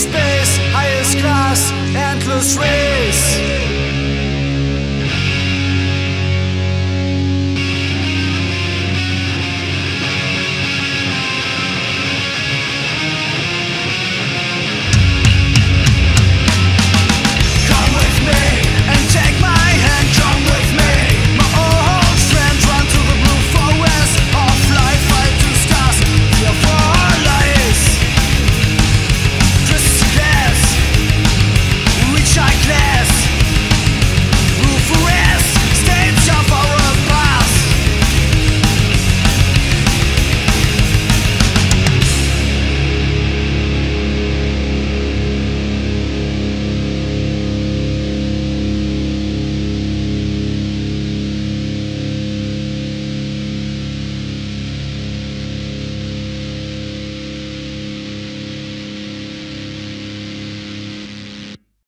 space, highest class, endless race.